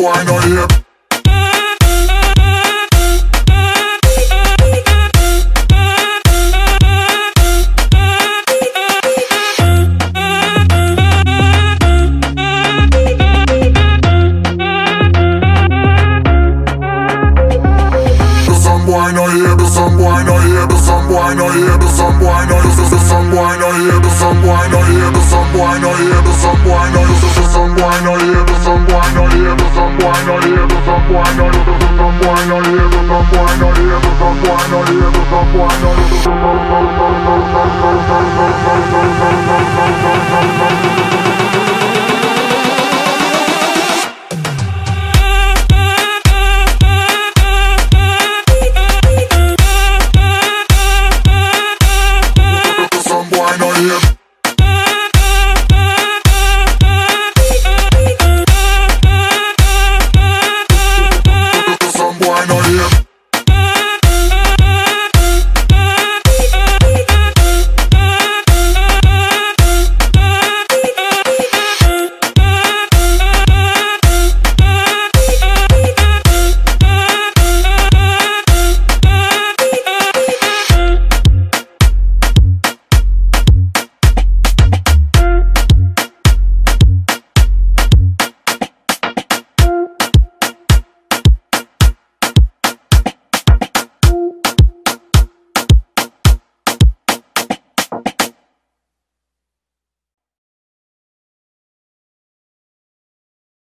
Why not here?